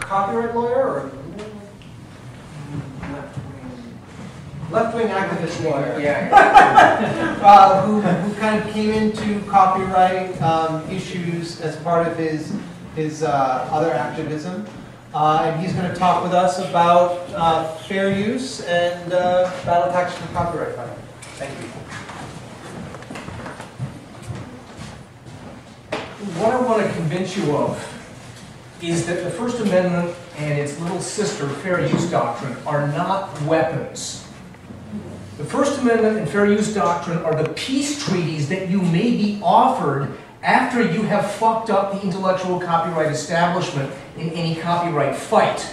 a copyright lawyer or left-wing activist lawyer, who kind of came into copyright issues as part of his other activism. And he's going to talk with us about fair use and battle tactics for copyright fighting. Thank you. What I want to convince you of is that the First Amendment and its little sister, Fair Use Doctrine, are not weapons. The First Amendment and Fair Use Doctrine are the peace treaties that you may be offered after you have fucked up the intellectual copyright establishment in any copyright fight.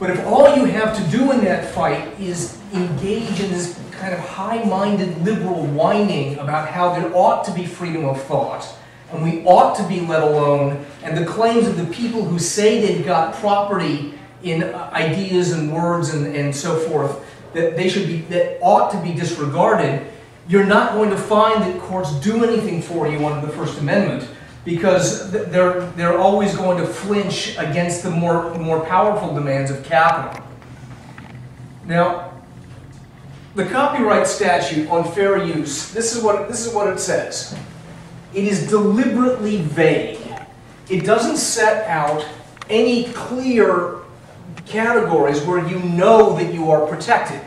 But if all you have to do in that fight is engage in this kind of high-minded liberal whining about how there ought to be freedom of thought, and we ought to be let alone, and the claims of the people who say they've got property in ideas and words and so forth, that they should be, that ought to be disregarded, you're not going to find that courts do anything for you under the First Amendment, because they're always going to flinch against the more powerful demands of capital. Now, the copyright statute on fair use, this is what it says. It is deliberately vague. It doesn't set out any clear categories where you know that you are protected.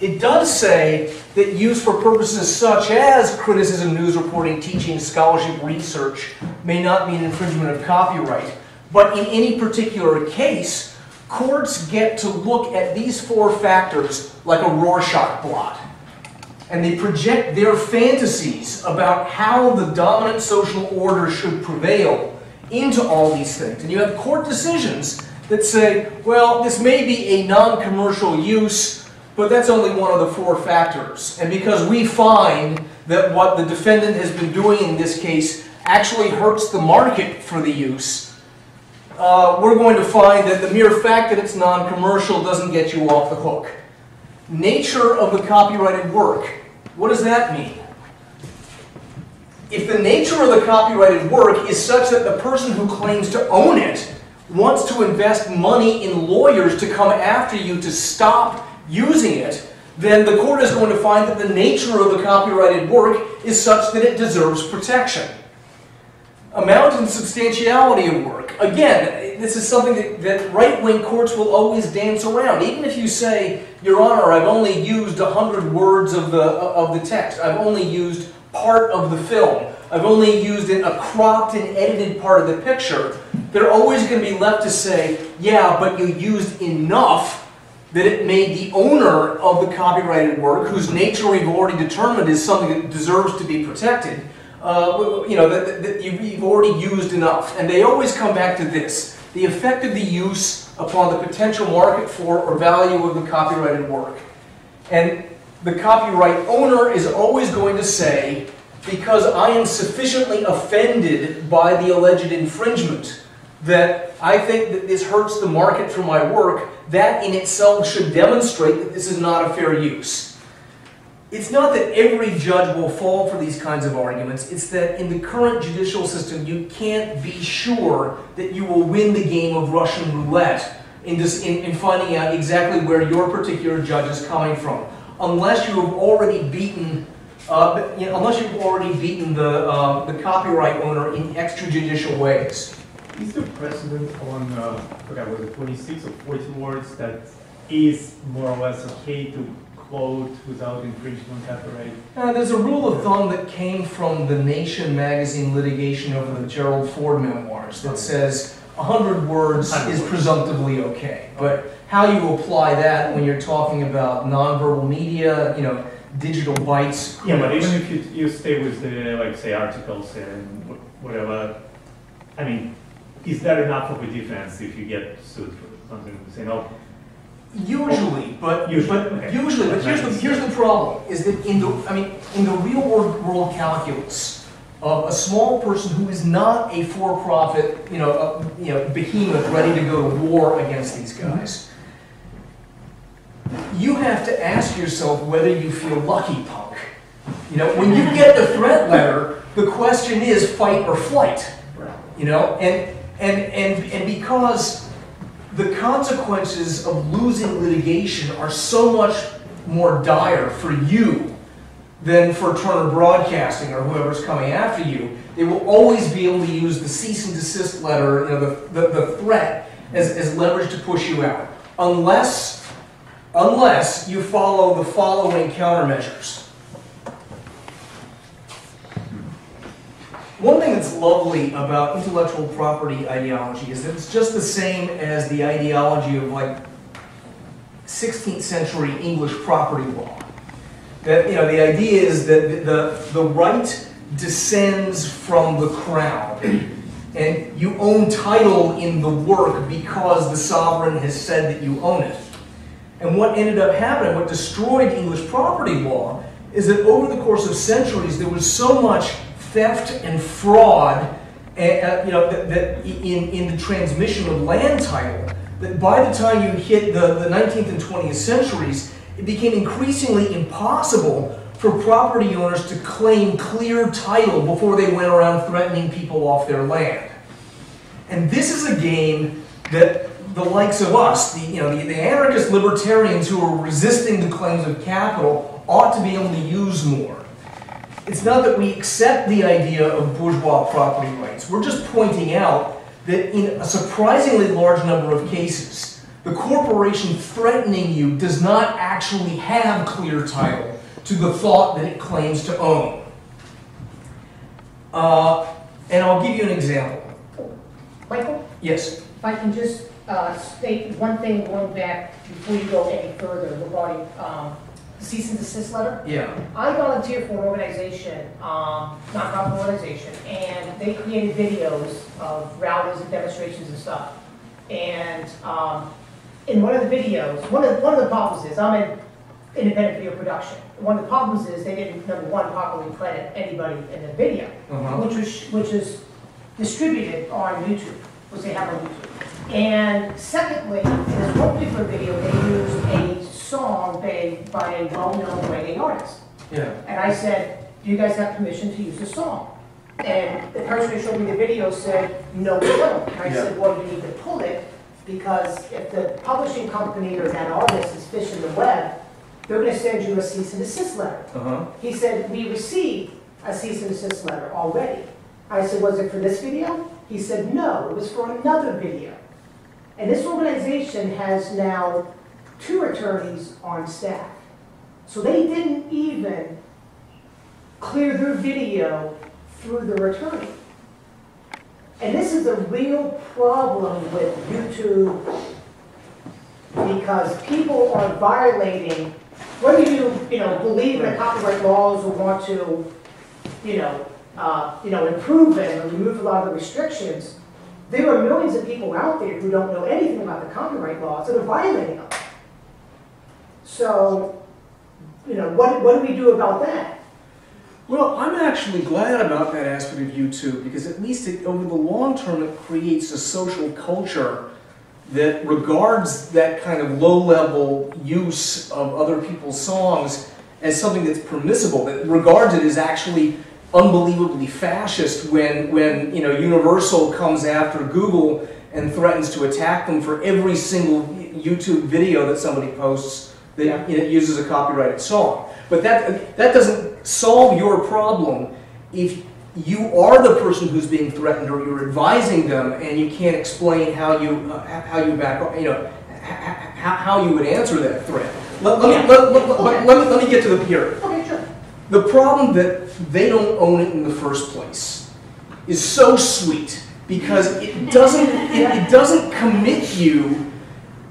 It does say that use for purposes such as criticism, news reporting, teaching, scholarship, research may not be an infringement of copyright. But in any particular case, courts get to look at these four factors like a Rorschach blot. And they project their fantasies about how the dominant social order should prevail into all these things. And you have court decisions that say, well, this may be a non-commercial use, but that's only one of the four factors. And because we find that what the defendant has been doing in this case actually hurts the market for the use, we're going to find that the mere fact that it's non-commercial doesn't get you off the hook. Nature of the copyrighted work, what does that mean? If the nature of the copyrighted work is such that the person who claims to own it wants to invest money in lawyers to come after you to stop using it, then the court is going to find that the nature of the copyrighted work is such that it deserves protection. Amount and substantiality of work. Again, this is something that right-wing courts will always dance around. Even if you say, Your Honor, I've only used 100 words of the text. I've only used part of the film. I've only used a cropped and edited part of the picture. They're always going to be left to say, yeah, but you used enough that it made the owner of the copyrighted work, whose nature we've already determined is something that deserves to be protected, you know, that you've already used enough. And they always come back to this, the effect of the use upon the potential market for or value of the copyrighted work. And the copyright owner is always going to say, because I am sufficiently offended by the alleged infringement that I think that this hurts the market for my work, that in itself should demonstrate that this is not a fair use. It's not that every judge will fall for these kinds of arguments, it's that in the current judicial system you can't be sure that you will win the game of Russian roulette in finding out exactly where your particular judge is coming from, unless you have already beaten the copyright owner in extrajudicial ways. Is there precedent on, okay, was it 26 or 40 words that is more or less okay to quote without infringement copyright? There's a rule of thumb that came from the Nation magazine litigation over the Gerald Ford memoirs that says 100 words is presumptively okay. But how you apply that when you're talking about nonverbal media, you know, digital bytes. Yeah, but even if you stay with the, like, say, articles and whatever, I mean, is that enough of a defense if you get sued for something to say no? Usually, but here's the problem: is that in the real world calculus of a small person who is not a for-profit, behemoth ready to go to war against these guys, you have to ask yourself whether you feel lucky, punk. You know, when you get the threat letter, the question is fight or flight. You know, and because the consequences of losing litigation are so much more dire for you than for Turner Broadcasting or whoever's coming after you. They will always be able to use the cease and desist letter, you know, the threat as leverage to push you out, unless you follow the following countermeasures. One thing that's lovely about intellectual property ideology is that it's just the same as the ideology of, like, 16th century English property law. That, you know, the idea is that the right descends from the crown, and you own title in the work because the sovereign has said that you own it. And what ended up happening, what destroyed English property law, is that over the course of centuries there was so much theft and fraud, and, you know, that in the transmission of land title, that by the time you hit the 19th and 20th centuries, it became increasingly impossible for property owners to claim clear title before they went around threatening people off their land. And this is a game that the likes of us, the anarchist libertarians who are resisting the claims of capital, ought to be able to use more. It's not that we accept the idea of bourgeois property rights. We're just pointing out that in a surprisingly large number of cases, the corporation threatening you does not actually have clear title to the thought that it claims to own. And I'll give you an example. Michael? Yes? If I can just state one thing going back before you go any further regarding cease and desist letter? Yeah. I volunteer for an organization, nonprofit organization, and they created videos of rallies and demonstrations and stuff. And in one of the videos, one of the problems is, I'm in independent video production. One of the problems is they didn't, number one, properly credit anybody in the video, which is distributed on YouTube, which they have on YouTube. And secondly, in this one particular video, they used a song by a well-known reggae artist. Yeah. And I said, do you guys have permission to use the song? And the person who showed me the video said, no, we don't. And I said, well, you need to pull it, because if the publishing company or that artist is fishing the web, they're going to send you a cease and desist letter. He said, we received a cease and desist letter already. I said, was it for this video? He said, no, it was for another video. And this organization has now 2 attorneys on staff. So they didn't even clear their video through their attorney. And this is the real problem with YouTube, because people are violating, whether you believe in the copyright laws or want to, improve them or remove a lot of the restrictions, there are millions of people out there who don't know anything about the copyright laws that are violating them. So, what do we do about that? Well, I'm actually glad about that aspect of YouTube, because at least over the long term it creates a social culture that regards that kind of low-level use of other people's songs as something that's permissible, that regards it as actually unbelievably fascist when Universal comes after Google and threatens to attack them for every single YouTube video that somebody posts that it uses a copyrighted song. But that doesn't solve your problem if you are the person who's being threatened, or you're advising them, and you can't explain how you would answer that threat. Let me get to the period. Okay, sure. The problem that they don't own it in the first place is so sweet, because it doesn't it doesn't commit you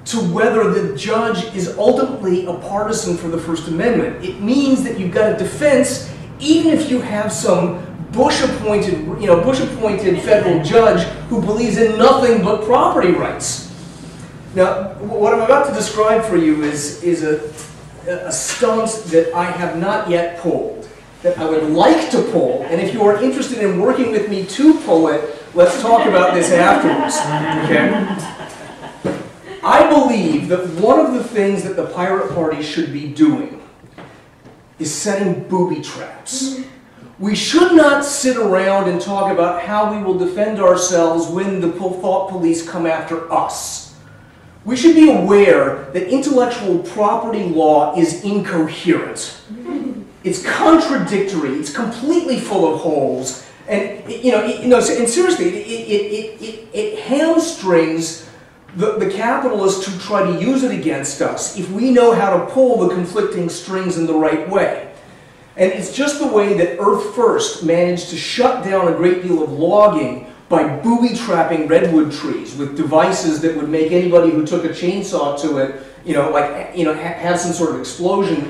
to whether the judge is ultimately a partisan for the First Amendment. It means that you've got a defense, even if you have some Bush-appointed federal judge who believes in nothing but property rights. Now, what I'm about to describe for you is a stunt that I have not yet pulled, that I would like to pull, and if you are interested in working with me to pull it, let's talk about this afterwards, okay? I believe that one of the things that the Pirate Party should be doing is setting booby traps. We should not sit around and talk about how we will defend ourselves when the thought police come after us. We should be aware that intellectual property law is incoherent. It's contradictory, it's completely full of holes, and, and seriously, it hamstrings the capitalists to try to use it against us if we know how to pull the conflicting strings in the right way. And it's just the way that Earth First managed to shut down a great deal of logging by booby-trapping redwood trees with devices that would make anybody who took a chainsaw to it, have some sort of explosion,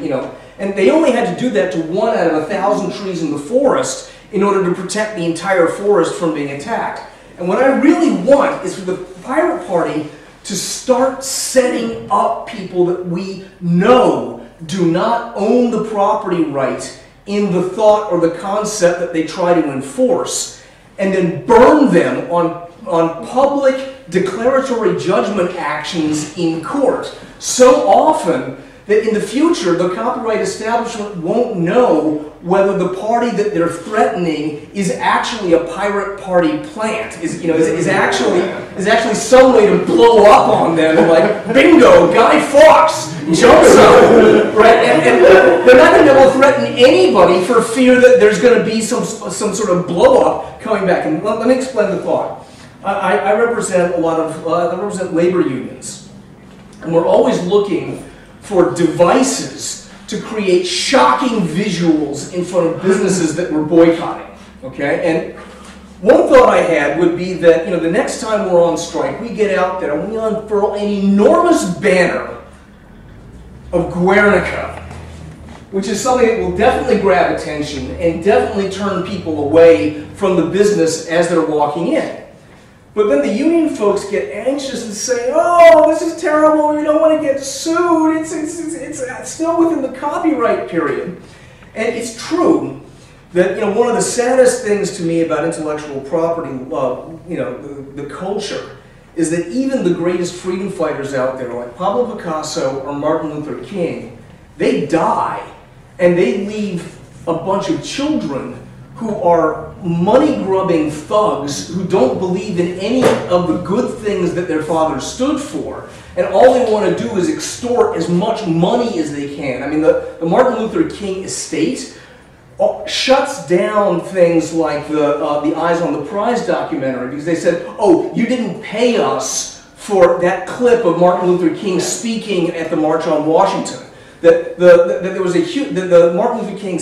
And they only had to do that to 1 out of 1,000 trees in the forest in order to protect the entire forest from being attacked. And what I really want is for the Pirate Party to start setting up people that we know do not own the property right in the thought or the concept that they try to enforce, and then burn them on public declaratory judgment actions in court so often that in the future the copyright establishment won't know whether the party that they're threatening is actually a pirate party plant, is actually some way to blow up on them, and like, bingo, Guy Fawkes jumps up, right? And they're not going to be able to threaten anybody for fear that there's going to be some sort of blow up coming back. And let me explain the thought. I represent a lot of I represent labor unions, and we're always looking for devices to create shocking visuals in front of businesses that we're boycotting. Okay, and one thought I had would be that the next time we're on strike, we get out there and we unfurl an enormous banner of Guernica, which is something that will definitely grab attention and definitely turn people away from the business as they're walking in. But then the union folks get anxious and say, "Oh, this is terrible. We don't want to get sued. It's still within the copyright period." And it's true that one of the saddest things to me about intellectual property, the culture, is that even the greatest freedom fighters out there, like Pablo Picasso or Martin Luther King, they die, and they leave a bunch of children who are money-grubbing thugs who don't believe in any of the good things that their father stood for. And all they want to do is extort as much money as they can. I mean, the Martin Luther King estate shuts down things like the Eyes on the Prize documentary because they said, oh, you didn't pay us for that clip of Martin Luther King speaking at the March on Washington. That there was a huge, the Martin Luther King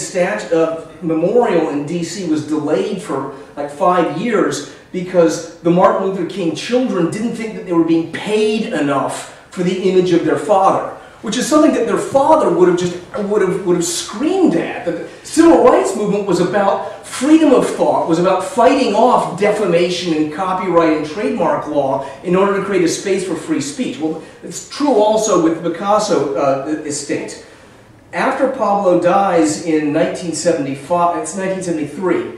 memorial in D.C. was delayed for like 5 years because the Martin Luther King children didn't think that they were being paid enough for the image of their father, which is something that their father would have screamed at. The civil rights movement was about freedom of thought, was about fighting off defamation and copyright and trademark law in order to create a space for free speech. Well, it's true also with the Picasso estate. After Pablo dies in 1975, it's 1973,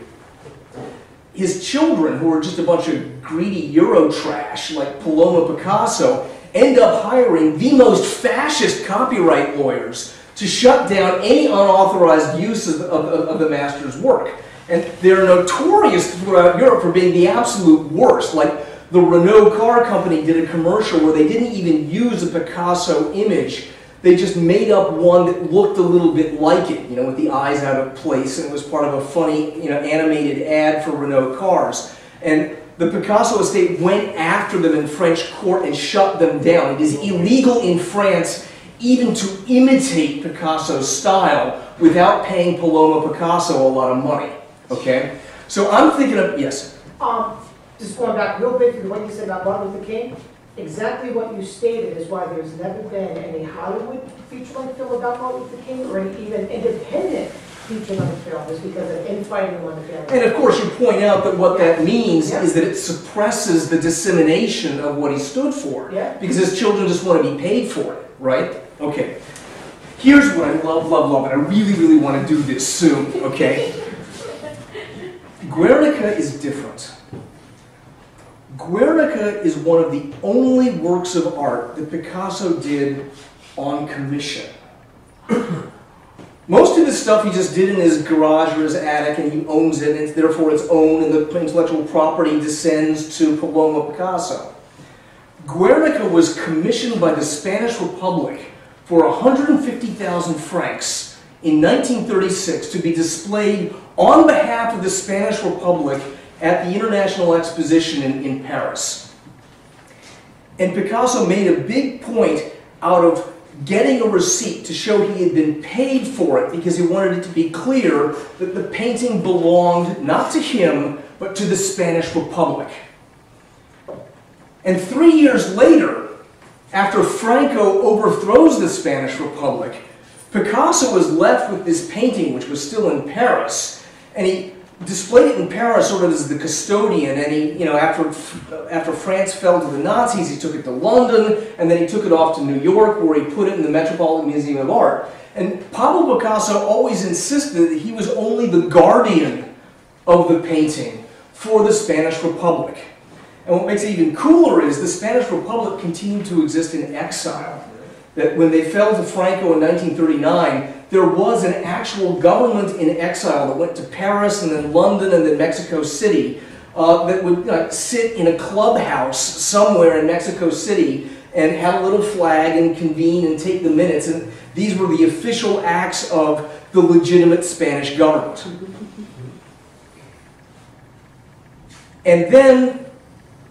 his children, who are just a bunch of greedy Euro trash like Paloma Picasso, end up hiring the most fascist copyright lawyers to shut down any unauthorized use of the master's work. And they're notorious throughout Europe for being the absolute worst. Like the Renault car company did a commercial where they didn't even use a Picasso image. They just made up one that looked a little bit like it, with the eyes out of place, and it was part of a funny, animated ad for Renault cars. And the Picasso estate went after them in French court and shut them down. It is illegal in France even to imitate Picasso's style without paying Paloma Picasso a lot of money. Okay? So I'm thinking of, yes? Just going back real quick to what you said about Martin Luther King. Exactly what you stated is why there's never been any Hollywood feature-length film about Martin Luther King or any even independent feature-length film, is because of infighting among the family. And of course you point out that what that means is that it suppresses the dissemination of what he stood for. Yeah. Because his children just want to be paid for it, right? Okay. Here's what I love, love, love, and I really, really want to do this soon, okay? Guernica is different. Guernica is one of the only works of art that Picasso did on commission. Most of his stuff he just did in his garage or his attic, and he owns it, and it's therefore its own, and the intellectual property descends to Paloma Picasso. Guernica was commissioned by the Spanish Republic for 150,000 francs in 1936 to be displayed on behalf of the Spanish Republic at the International Exposition in Paris. And Picasso made a big point out of getting a receipt to show he had been paid for it, because he wanted it to be clear that the painting belonged not to him, but to the Spanish Republic. And 3 years later, after Franco overthrows the Spanish Republic, Picasso was left with this painting, which was still in Paris, and he displayed it in Paris sort of as the custodian, and he, you know, after France fell to the Nazis, he took it to London, and then he took it off to New York, where he put it in the Metropolitan Museum of Art. And Pablo Picasso always insisted that he was only the guardian of the painting for the Spanish Republic. And what makes it even cooler is the Spanish Republic continued to exist in exile. That when they fell to Franco in 1939, there was an actual government in exile that went to Paris and then London and then Mexico City that would sit in a clubhouse somewhere in Mexico City and have a little flag and convene and take the minutes. And these were the official acts of the legitimate Spanish government. And then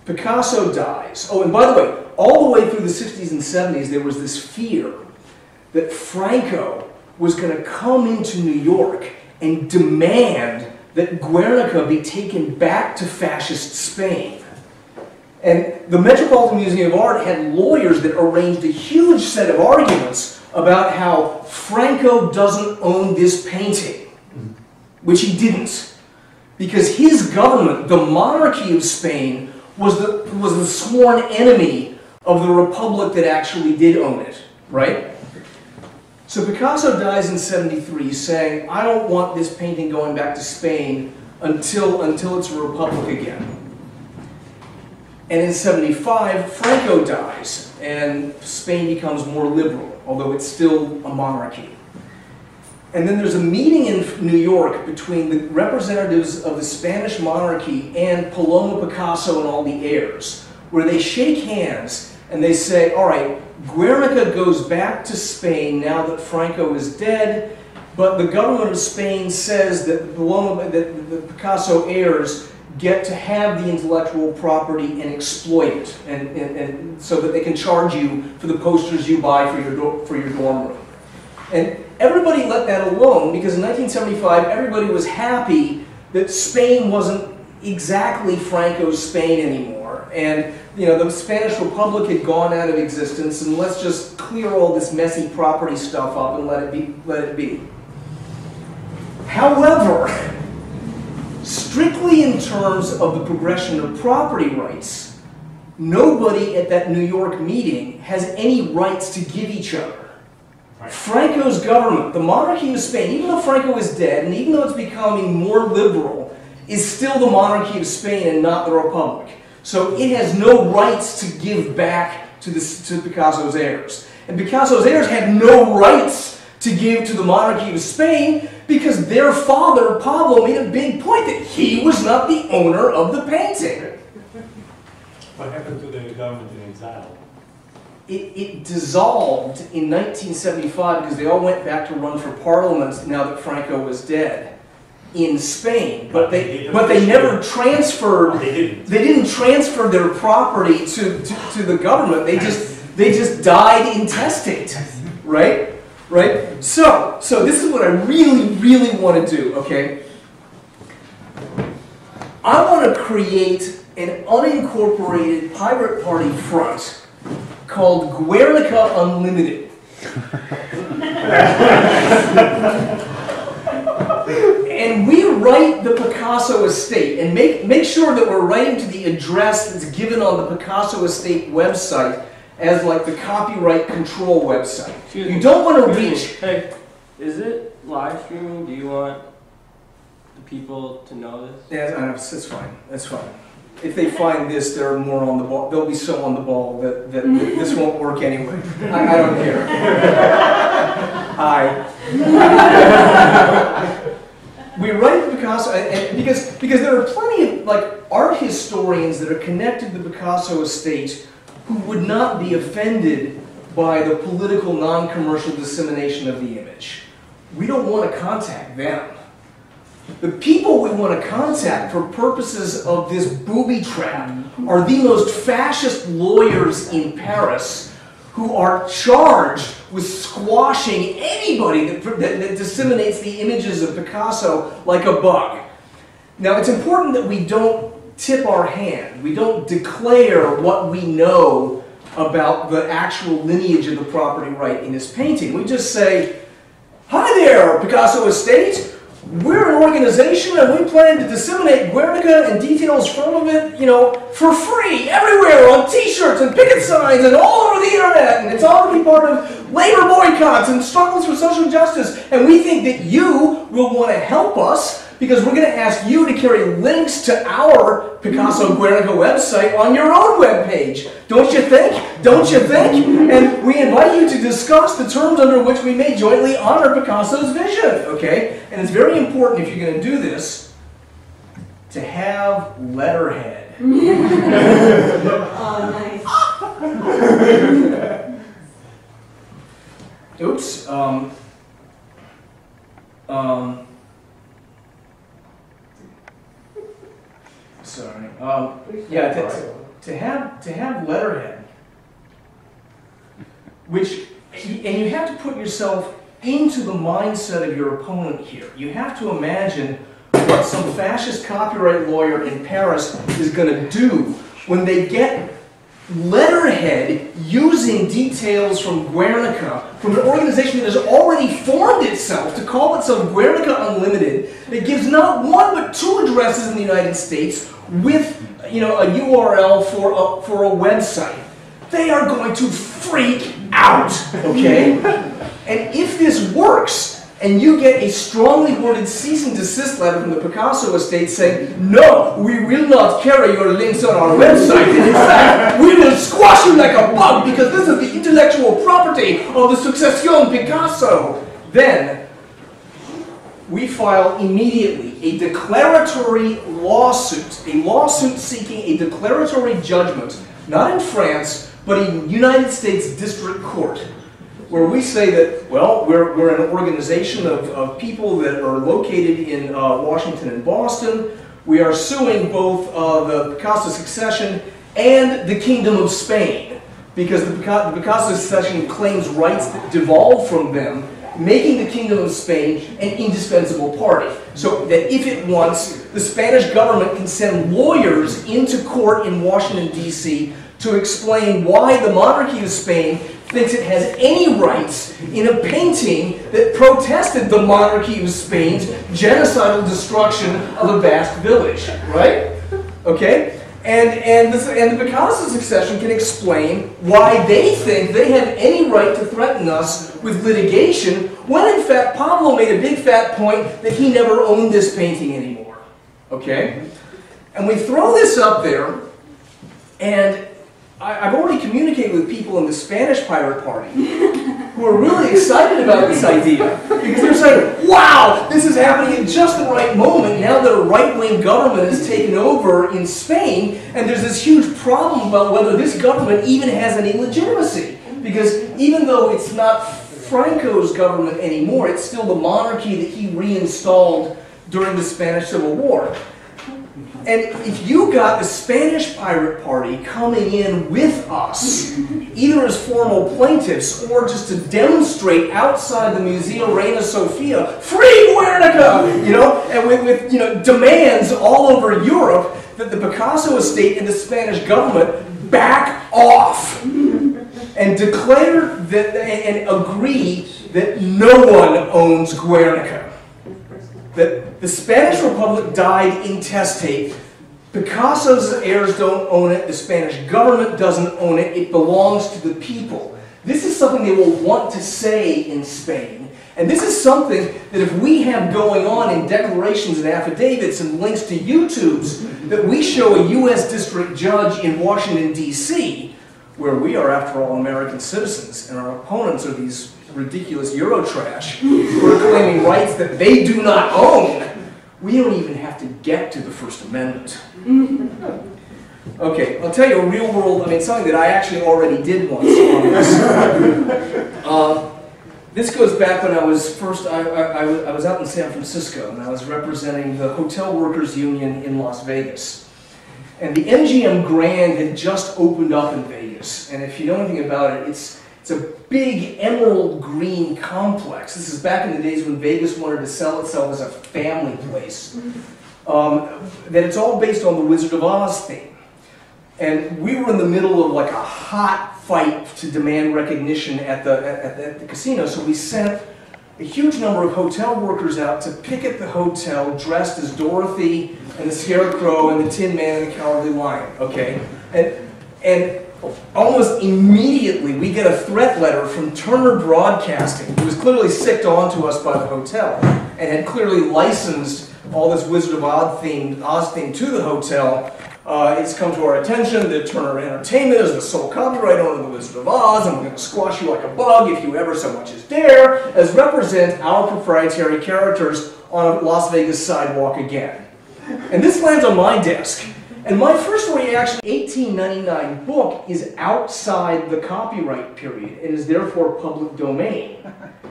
Picasso dies. Oh, and by the way, all the way through the 60s and 70s, there was this fear that Franco was going to come into New York and demand that Guernica be taken back to fascist Spain. And the Metropolitan Museum of Art had lawyers that arranged a huge set of arguments about how Franco doesn't own this painting, which he didn't, because his government, the monarchy of Spain, was the sworn enemy of the republic that actually did own it, right? So Picasso dies in 73 saying, I don't want this painting going back to Spain until it's a republic again. And in 75, Franco dies, and Spain becomes more liberal, although it's still a monarchy. And then there's a meeting in New York between the representatives of the Spanish monarchy and Paloma Picasso and all the heirs, where they shake hands and they say, all right, Guernica goes back to Spain now that Franco is dead, but the government of Spain says that the Picasso heirs get to have the intellectual property and exploit it, and so that they can charge you for the posters you buy for your dorm room. And everybody let that alone, because in 1975, everybody was happy that Spain wasn't exactly Franco's Spain anymore. And you know, the Spanish Republic had gone out of existence, and let's just clear all this messy property stuff up and let it be. However, strictly in terms of the progression of property rights, nobody at that New York meeting has any rights to give each other. Franco's government, the monarchy of Spain, even though Franco is dead and even though it's becoming more liberal, is still the monarchy of Spain and not the republic. So it has no rights to give back to Picasso's heirs. And Picasso's heirs had no rights to give to the monarchy of Spain because their father, Pablo, made a big point that he was not the owner of the painting. What happened to the government in exile? It dissolved in 1975 because they all went back to run for parliament now that Franco was dead in Spain. But they never transferred their property to the government. They just died intestate. Right? Right? So this is what I really, really want to do, okay? I want to create an unincorporated pirate party front called Guernica Unlimited. And we write the Picasso Estate, and make sure that we're writing to the address that's given on the Picasso Estate website as like the copyright control website. You don't want to reach... Hey, is it live streaming? Do you want the people to know this? Yeah, that's fine. That's fine. If they find this, they're more on the ball. They'll be so on the ball that this won't work anyway. I don't care. We write Picasso, and because there are plenty of like art historians that are connected to the Picasso Estate who would not be offended by the political non-commercial dissemination of the image. We don't want to contact them. The people we want to contact for purposes of this booby trap are the most fascist lawyers in Paris who are charged with squashing anybody that disseminates the images of Picasso like a bug. Now, it's important that we don't tip our hand. We don't declare what we know about the actual lineage of the property right in this painting. We just say, "Hi there, Picasso Estate. We're an organization and we plan to disseminate Guernica and details from it, you know, for free, everywhere, on t-shirts and picket signs and all over the internet, and it's already part of labor boycotts and struggles for social justice, and we think that you will want to help us because we're going to ask you to carry links to our Picasso Guernica website on your own webpage. Don't you think? Don't you think? And we invite you to discuss the terms under which we may jointly honor Picasso's vision." Okay? And it's very important, if you're going to do this, to have letterhead. Oh, nice. Oops. Sorry. Yeah, to have letterhead, which, and you have to put yourself into the mindset of your opponent here. You have to imagine what some fascist copyright lawyer in Paris is going to do when they get letterhead using details from Guernica, from an organization that has already formed itself to call itself Guernica Unlimited, that gives not one but two addresses in the United States with, you know, a URL for a website. They are going to freak out, okay? And if this works, and you get a strongly worded cease and desist letter from the Picasso Estate saying, "No, we will not carry your links on our website, and in fact, we will squash you like a bug because this is the intellectual property of the Succession Picasso," then we file immediately a declaratory lawsuit, a lawsuit seeking a declaratory judgment, not in France, but in United States District Court, where we say that, well, we're an organization of people that are located in Washington and Boston. We are suing both the Picasso Succession and the Kingdom of Spain, because the Picasso Succession claims rights that devolve from them, making the Kingdom of Spain an indispensable party. So that if it wants, the Spanish government can send lawyers into court in Washington, D.C. to explain why the monarchy of Spain thinks it has any rights in a painting that protested the monarchy of Spain's genocidal destruction of a Basque village, right? Okay? And the Picasso Succession can explain why they think they have any right to threaten us with litigation when, in fact, Pablo made a big fat point that he never owned this painting anymore, okay? And we throw this up there, and I've already communicated with people in the Spanish Pirate Party who are really excited about this idea, because they're saying, "Wow, this is happening at just the right moment now that a right-wing government has taken over in Spain, and there's this huge problem about whether this government even has any legitimacy, because even though it's not Franco's government anymore, it's still the monarchy that he reinstalled during the Spanish Civil War." And if you got the Spanish Pirate Party coming in with us, either as formal plaintiffs or just to demonstrate outside the Museo Reina Sofia, "Free Guernica!" you know, and with you know, demands all over Europe that the Picasso Estate and the Spanish government back off and declare that and agree that no one owns Guernica, that the Spanish Republic died intestate, Picasso's heirs don't own it, the Spanish government doesn't own it, it belongs to the people. This is something they will want to say in Spain, and this is something that if we have going on in declarations and affidavits and links to YouTubes, that we show a U.S. district judge in Washington, D.C., where we are, after all, American citizens, and our opponents are these ridiculous Eurotrash who are claiming rights that they do not own, we don't even have to get to the First Amendment. Okay, I'll tell you a real world, I mean, something that I actually already did once. This goes back when I was first, I was out in San Francisco, and I was representing the Hotel Workers Union in Las Vegas. And the MGM Grand had just opened up in Vegas, and if you know anything about it, it's a big emerald green complex. This is back in the days when Vegas wanted to sell itself as a family place. That it's all based on the Wizard of Oz theme. And we were in the middle of like a hot fight to demand recognition at the casino, so we sent a huge number of hotel workers out to picket the hotel dressed as Dorothy and the Scarecrow and the Tin Man and the Cowardly Lion, okay? And almost immediately we get a threat letter from Turner Broadcasting, who was clearly sicked onto us by the hotel and had clearly licensed all this Wizard of Oz theme to the hotel. It's come to our attention that Turner Entertainment is the sole copyright owner of the Wizard of Oz, and we're going to squash you like a bug if you ever so much as dare, as represent our proprietary characters on a Las Vegas sidewalk again. And this lands on my desk. And my first reaction, 1899 book is outside the copyright period and is therefore public domain.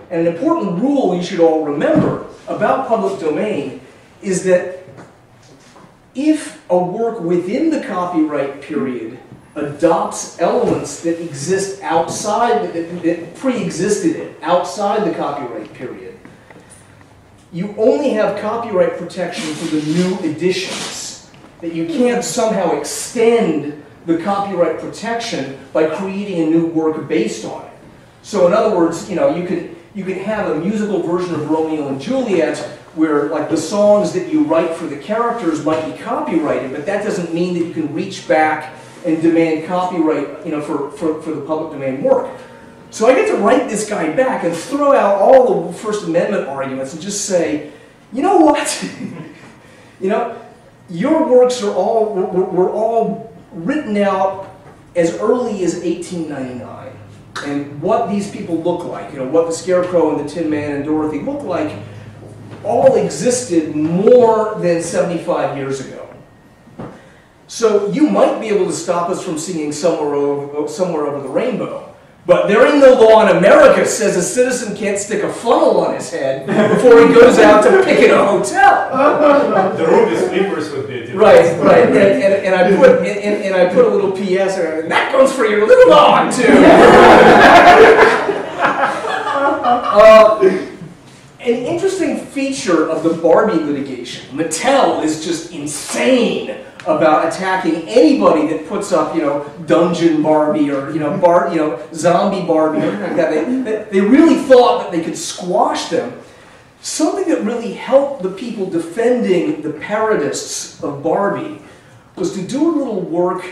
And an important rule you should all remember about public domain is that if a work within the copyright period adopts elements that exist outside, that pre-existed it, outside the copyright period, you only have copyright protection for the new editions. That you can't somehow extend the copyright protection by creating a new work based on it. So in other words, you know, you could have a musical version of Romeo and Juliet, where like the songs that you write for the characters might be copyrighted, but that doesn't mean that you can reach back and demand copyright, you know, for the public domain work. So I get to write this guy back and throw out all the First Amendment arguments and just say, you know what? You know, your works are all were all written out as early as 1899, and what these people look like, you know, what the Scarecrow and the Tin Man and Dorothy look like, all existed more than 75 years ago. So you might be able to stop us from singing Somewhere Over the Rainbow, but there ain't no law in America that says a citizen can't stick a funnel on his head before he goes out to picket a hotel. The room is papers with me. Right, right, and I put a little P.S. there, and that goes for your little on too. An interesting feature of the Barbie litigation, Mattel is just insane about attacking anybody that puts up, you know, Dungeon Barbie or, you know, Zombie Barbie or like that. They really thought that they could squash them. Something that really helped the people defending the parodists of Barbie was to do a little work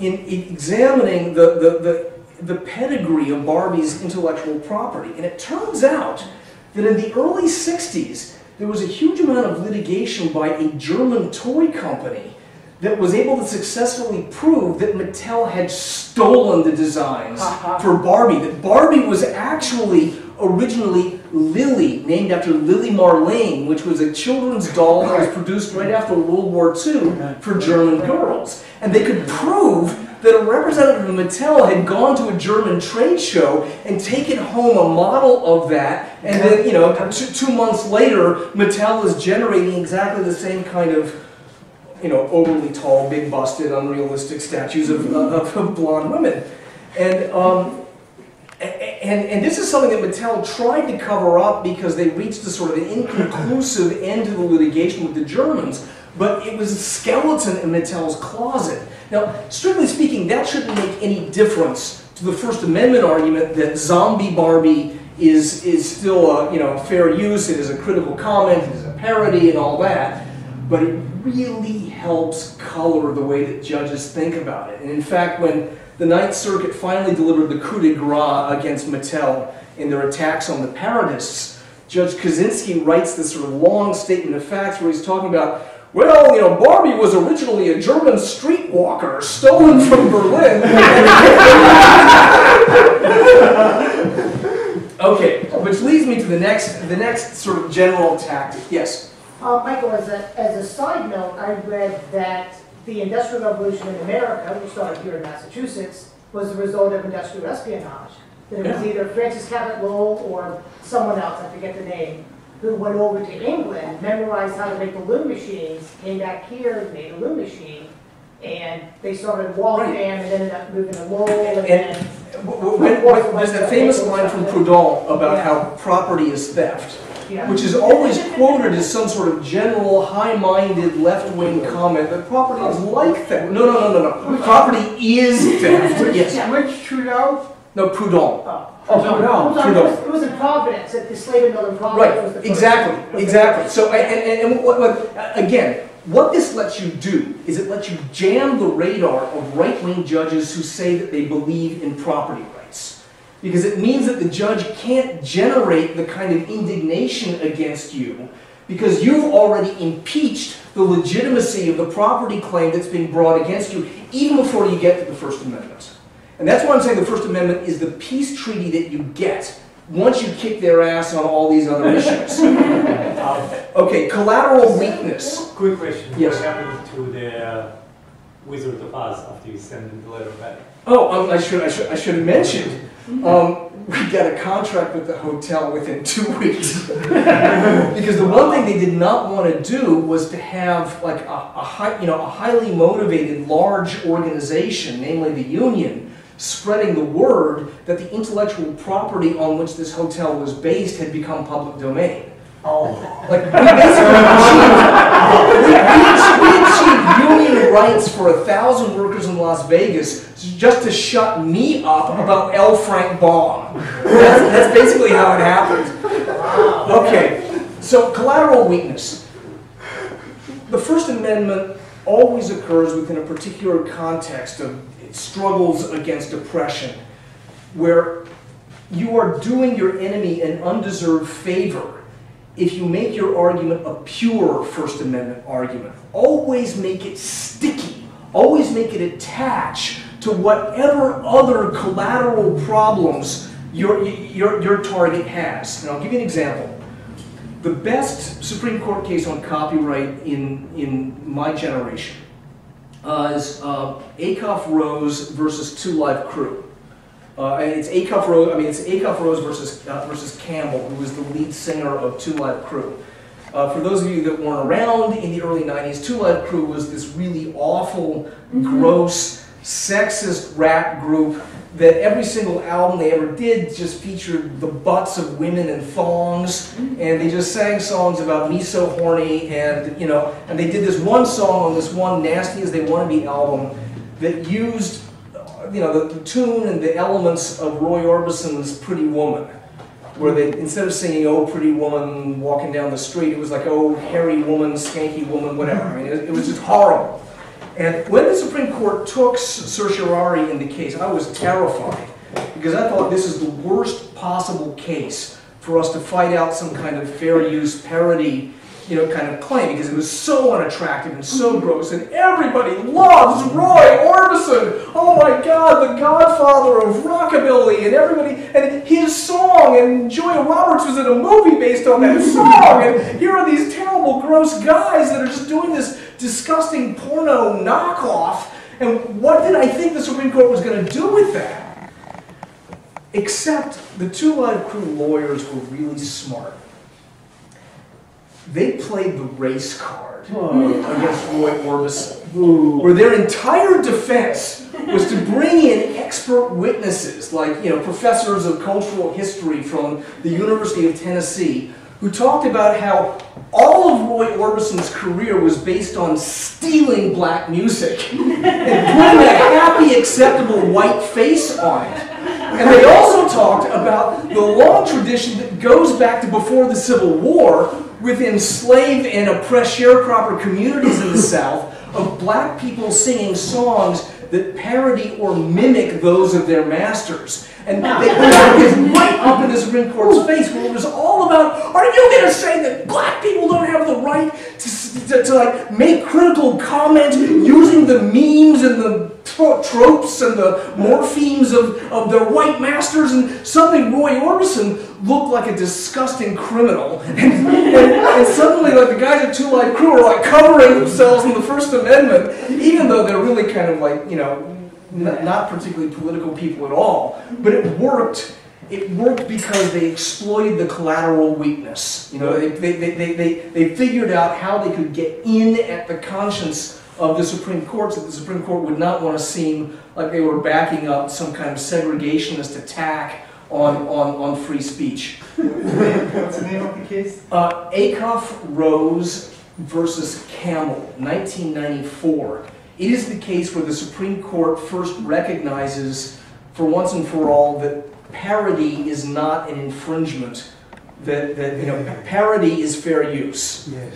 in examining the pedigree of Barbie's intellectual property. And it turns out that in the early 60s, there was a huge amount of litigation by a German toy company that was able to successfully prove that Mattel had stolen the designs for Barbie, that Barbie was actually originally Lily, named after Lily Marlene, which was a children's doll that was produced right after World War II for German girls. And they could prove that a representative of Mattel had gone to a German trade show and taken home a model of that, and then, you know, 2 months later, Mattel is generating exactly the same kind of, you know, overly tall, big-busted, unrealistic statues of blonde women. And this is something that Mattel tried to cover up because they reached a sort of an inconclusive end to the litigation with the Germans, but it was a skeleton in Mattel's closet. Now, strictly speaking, that shouldn't make any difference to the First Amendment argument that Zombie Barbie is still a, you know, fair use, it is a critical comment, it is a parody and all that, but it really helps color the way that judges think about it. And in fact, when the Ninth Circuit finally delivered the coup de grace against Mattel in their attacks on the parodists, Judge Kaczynski writes this sort of long statement of facts where he's talking about, well, you know, Barbie was originally a German streetwalker stolen from Berlin. Okay, which leads me to the next sort of general tactic. Yes? Michael, as a side note, I read that the Industrial Revolution in America, which started here in Massachusetts, was the result of industrial espionage. That it was either Francis Cabot Lowell or someone else, I forget the name, who went over to England, memorized how to make balloon machines, came back here, made a balloon machine, and they started Waltham and ended up moving to Lowell. And there's that famous line from Proudhon about how property is theft, which is always quoted as some sort of general, high-minded, left-wing comment that property is like theft. No, no, no, no, no. Property is theft. Which Trudeau? No, Proudhon. Proudhon. It was in Providence, at the slave in Northern Providence. Right. Was the exactly. So, and again, what this lets you do is it lets you jam the radar of right-wing judges who say that they believe in property rights. Because it means that the judge can't generate the kind of indignation against you because you've already impeached the legitimacy of the property claim that's being brought against you even before you get to the First Amendment. And that's why I'm saying the First Amendment is the peace treaty that you get once you kick their ass on all these other issues. Okay, collateral weakness. Quick question. Yes. What happened to the Wizard of Oz after you sent the letter back? Oh, I should have mentioned. We got a contract with the hotel within 2 weeks. Because the one thing they did not want to do was to have like a highly motivated large organization, namely the union, spreading the word that the intellectual property on which this hotel was based had become public domain. Oh. Like, we achieved union rights for 1,000 workers in Las Vegas just to shut me up about L. Frank Baum. That's basically how it happened. Wow. Okay, so collateral weakness. The First Amendment always occurs within a particular context of struggles against oppression, where you are doing your enemy an undeserved favor if you make your argument a pure First Amendment argument. Always make it sticky. Always make it attach to whatever other collateral problems your target has. And I'll give you an example. The best Supreme Court case on copyright in my generation is Acuff Rose versus 2 Live Crew. It's Acuff Rose. I mean, it's Acuff Rose versus Campbell, who was the lead singer of 2 Live Crew. For those of you that weren't around in the early '90s, 2 Live Crew was this really awful, gross, sexist rap group that every single album they ever did just featured the butts of women and thongs, and they just sang songs about me so horny, and you know, and they did this one song on this one Nasty as They Want to Be album that used, you know, the tune and the elements of Roy Orbison's Pretty Woman, where they, instead of singing "Oh pretty woman walking down the street," it was like "Oh hairy woman, skanky woman," whatever. I mean, it was just horrible. And when the Supreme Court took certiorari in the case, I was terrified because I thought this is the worst possible case for us to fight out some kind of fair use parody, you know, kind of claim, because it was so unattractive and so gross, and everybody loves Roy Orbison! Oh my God, the godfather of rockabilly, and everybody, and his song, and Julia Roberts was in a movie based on that song, and here are these terrible, gross guys that are just doing this disgusting porno knockoff, and what did I think the Supreme Court was going to do with that? Except the 2 Live Crew lawyers were really smart. They played the race card against Roy Orbison, where their entire defense was to bring in expert witnesses, like, you know, professors of cultural history from the University of Tennessee, who talked about how all of Roy Orbison's career was based on stealing black music and putting a happy, acceptable white face on it. And they also talked about the long tradition that goes back to before the Civil War with enslaved and oppressed sharecropper communities in the South of black people singing songs that parody or mimic those of their masters. And they put right up in the Supreme Court's face, where it was all about, are you going to say that black people don't have the right to like make critical comment using the memes and the tropes and the morphemes of their white masters, and suddenly Roy Orbison looked like a disgusting criminal. and suddenly, like, the guys at 2 Live Crew are like covering themselves in the First Amendment, even though they're really kind of like, you know, not particularly political people at all. But it worked. It worked because they exploited the collateral weakness. You know, they figured out how they could get in at the conscience of the Supreme Court, so that the Supreme Court would not want to seem like they were backing up some kind of segregationist attack on free speech. What's the name of the case? Acuff Rose versus Campbell, 1994. It is the case where the Supreme Court first recognizes, for once and for all, that parody is not an infringement. That you know, parody is fair use. Yes.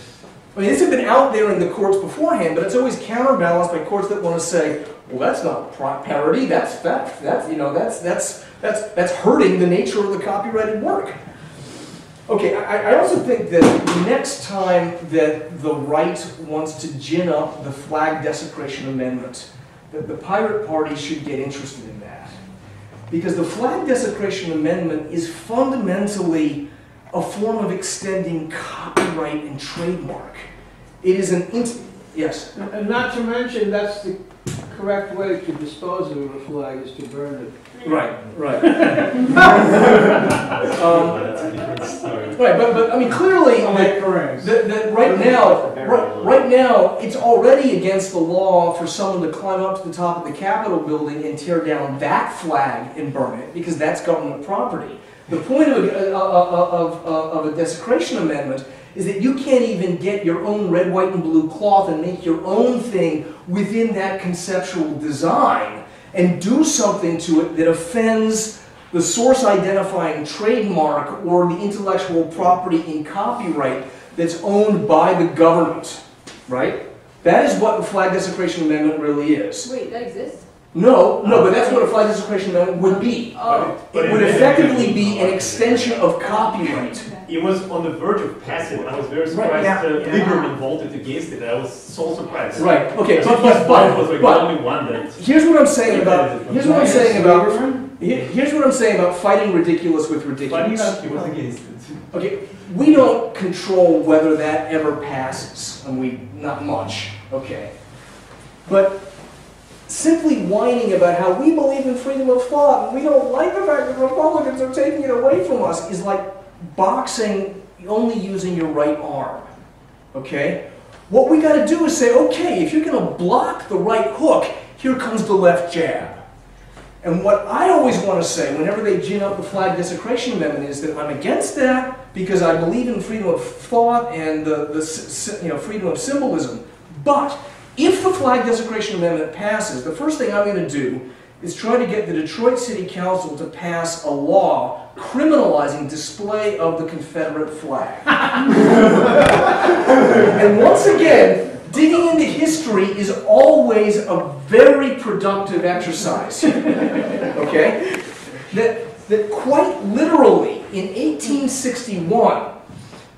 I mean, this has been out there in the courts beforehand, but it's always counterbalanced by courts that want to say, "Well, that's not parody. That's theft. That's, you know, that's hurting the nature of the copyrighted work." Okay, I also think that the next time that the right wants to gin up the flag desecration amendment, that the Pirate Party should get interested in that. Because the flag desecration amendment is fundamentally a form of extending copyright and trademark. It is an yes? And not to mention, that's the correct way to dispose of a flag, is to burn it. Right, right. Right, but I mean, clearly, that right now, it's already against the law for someone to climb up to the top of the Capitol building and tear down that flag and burn it, because that's government property. The point of a desecration amendment is that you can't even get your own red, white, and blue cloth and make your own thing within that conceptual design and do something to it that offends the source-identifying trademark or the intellectual property in copyright that's owned by the government, right? That is what the flag desecration amendment really is. Wait, that exists? No, no, but that's what a flag desecration amendment would be. It would effectively be an extension of copyright. It was on the verge of passing. I was very surprised that Lieberman voted against it. I was so surprised. Right. Okay. But here's what I'm saying about fighting ridiculous with ridiculous. He was against it. Okay. We don't control whether that ever passes, and we not much. Okay. But simply whining about how we believe in freedom of thought and we don't like the fact that Republicans are taking it away from us is like boxing only using your right arm. Okay? What we gotta do is say, okay, if you're gonna block the right hook, here comes the left jab. And what I always want to say whenever they gin up the flag desecration amendment is that I'm against that because I believe in freedom of thought and the you know, freedom of symbolism. But if the flag desecration amendment passes, the first thing I'm going to do is try to get the Detroit City Council to pass a law criminalizing display of the Confederate flag. And once again, digging into history is always a very productive exercise. Okay? That quite literally, in 1861,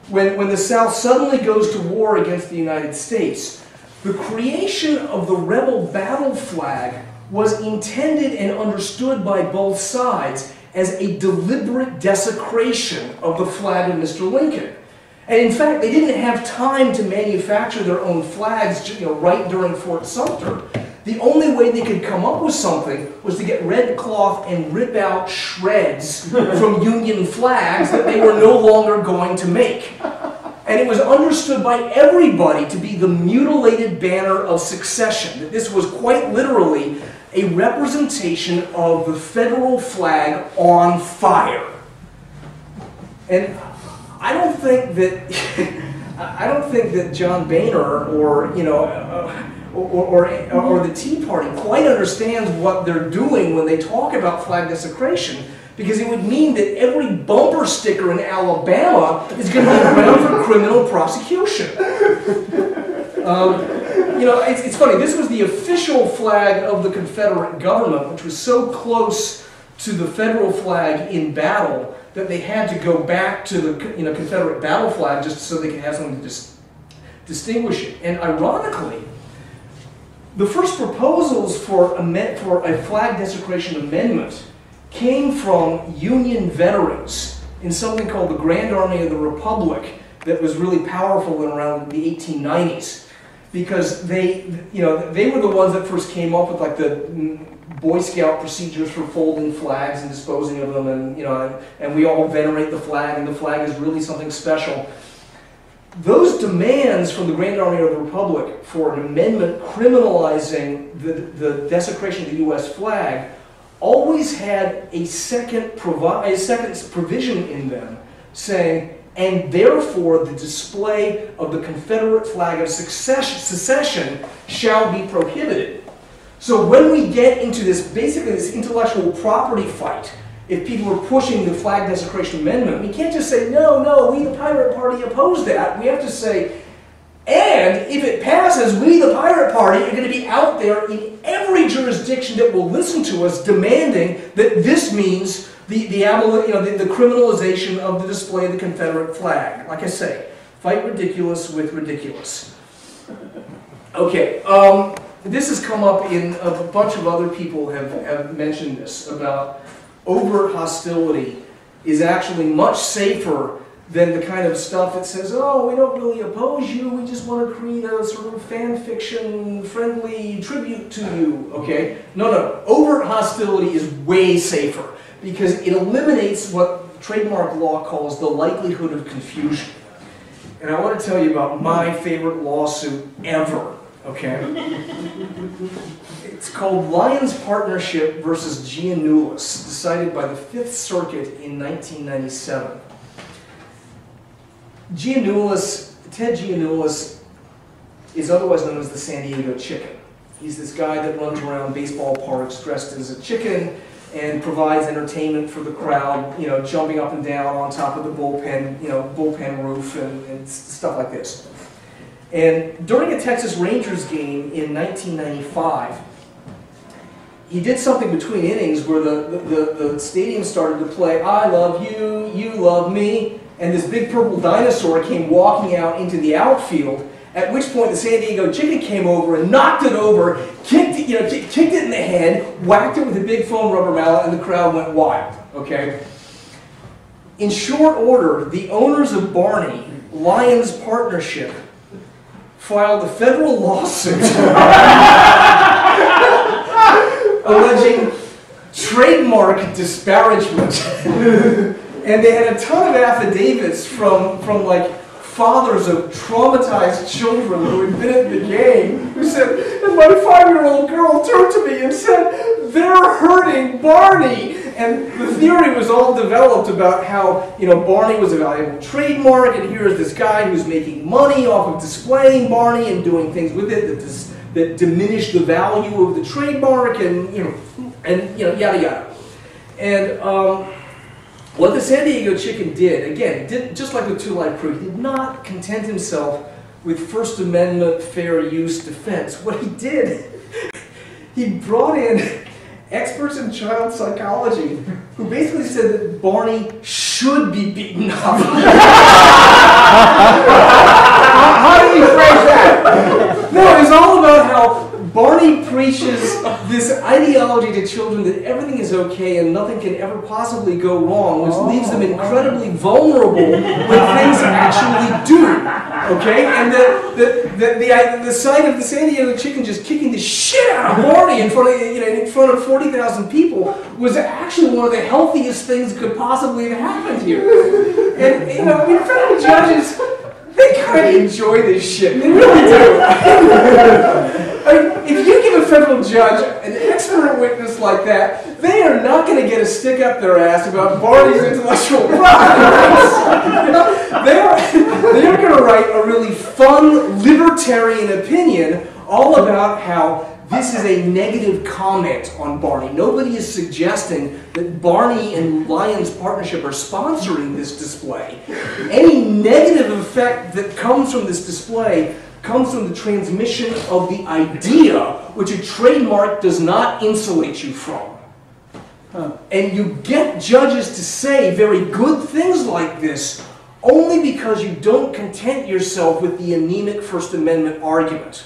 when the South suddenly goes to war against the United States, the creation of the rebel battle flag was intended and understood by both sides as a deliberate desecration of the flag of Mr. Lincoln. And in fact, they didn't have time to manufacture their own flags, you know, right during Fort Sumter. The only way they could come up with something was to get red cloth and rip out shreds from Union flags that they were no longer going to make. And it was understood by everybody to be the mutilated banner of secession, that this was quite literally a representation of the federal flag on fire. And I don't think that John Boehner or, you know, or the Tea Party quite understands what they're doing when they talk about flag desecration, because it would mean that every bumper sticker in Alabama is going to be around for criminal prosecution. You know, it's funny, this was the official flag of the Confederate government, which was so close to the federal flag in battle that they had to go back to the, you know, Confederate battle flag just so they could have something to distinguish it. And ironically, The first proposals for a flag desecration amendment came from Union veterans in something called the Grand Army of the Republic that was really powerful in around the 1890s, because they were the ones that first came up with like the Boy Scout procedures for folding flags and disposing of them, and and we all venerate the flag, and the flag is really something special. Those demands from the Grand Army of the Republic for an amendment criminalizing the desecration of the U.S. flag always had a second provision in them saying, and therefore the display of the Confederate flag of secession shall be prohibited. So when we get into this intellectual property fight, if people are pushing the flag desecration amendment, we can't just say, no, no, we the Pirate Party oppose that. We have to say, and if it passes, we the Pirate Party are going to be out there in every jurisdiction that will listen to us demanding that this means the criminalization of the display of the Confederate flag. Like I say, fight ridiculous with ridiculous. Okay. This has come up in a bunch of other people have mentioned this about overt hostility is actually much safer than the kind of stuff that says, oh, we don't really oppose you, we just want to create a sort of fan fiction friendly tribute to you, okay? No, no, overt hostility is way safer because it eliminates what trademark law calls the likelihood of confusion. And I want to tell you about my favorite lawsuit ever. Okay. It's called Lyons Partnership versus Giannoulis, decided by the Fifth Circuit in 1997. Giannoulis, Ted Giannoulis, is otherwise known as the San Diego Chicken. He's this guy that runs around baseball parks dressed as a chicken and provides entertainment for the crowd, jumping up and down on top of the bullpen, bullpen roof and stuff like this. And during a Texas Rangers game in 1995, he did something between innings where the stadium started to play, I love you, you love me, and this big purple dinosaur came walking out into the outfield, at which point the San Diego Chicken came over and knocked it over, kicked it in the head, whacked it with a big foam rubber mallet, and the crowd went wild, okay? In short order, the owners of Barney, Lyons Partnership, filed a federal lawsuit alleging trademark disparagement. And they had a ton of affidavits from like fathers of traumatized children who had been in the game who said, and my 5-year-old girl turned to me and said, they're hurting Barney. And the theory was all developed about how, Barney was a valuable trademark, and here's this guy who's making money off of displaying Barney and doing things with it that diminish the value of the trademark, and yada yada. And what the San Diego Chicken did, again, just like with 2 Live Crew, did not content himself with First Amendment fair use defense. What he did, he brought in experts in child psychology who basically said that Barney should be beaten up. How do you phrase that? No, it's all about how Barney preaches this ideology to children that everything is okay and nothing can ever possibly go wrong, which leaves them incredibly vulnerable when things actually do, okay? And the sight of the San Diego Chicken just kicking the shit out of Barney in front of 40,000 people was actually one of the healthiest things that could possibly have happened here. And, in front of the judges, they kind of enjoy this shit. They really do. If you give a federal judge an expert witness like that, they are not going to get a stick up their ass about Barney's intellectual property. They're going to write a really fun libertarian opinion all about how this is a negative comment on Barney. Nobody is suggesting that Barney and Lyons Partnership are sponsoring this display. Any negative effect that comes from this display comes from the transmission of the idea, which a trademark does not insulate you from. Huh. And you get judges to say very good things like this only because you don't content yourself with the anemic First Amendment argument.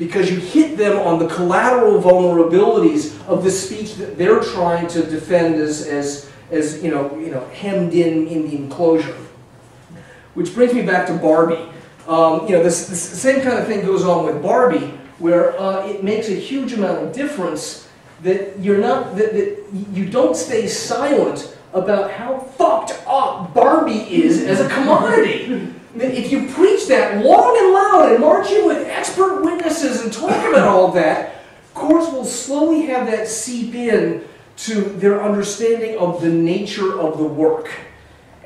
because you hit them on the collateral vulnerabilities of the speech that they're trying to defend as hemmed in the enclosure. Which brings me back to Barbie. This same kind of thing goes on with Barbie, where it makes a huge amount of difference that you don't stay silent about how fucked up Barbie is as a commodity. If you preach that long and loud and march in with expert witnesses and talk about all that, courts will slowly have that seep in to their understanding of the nature of the work.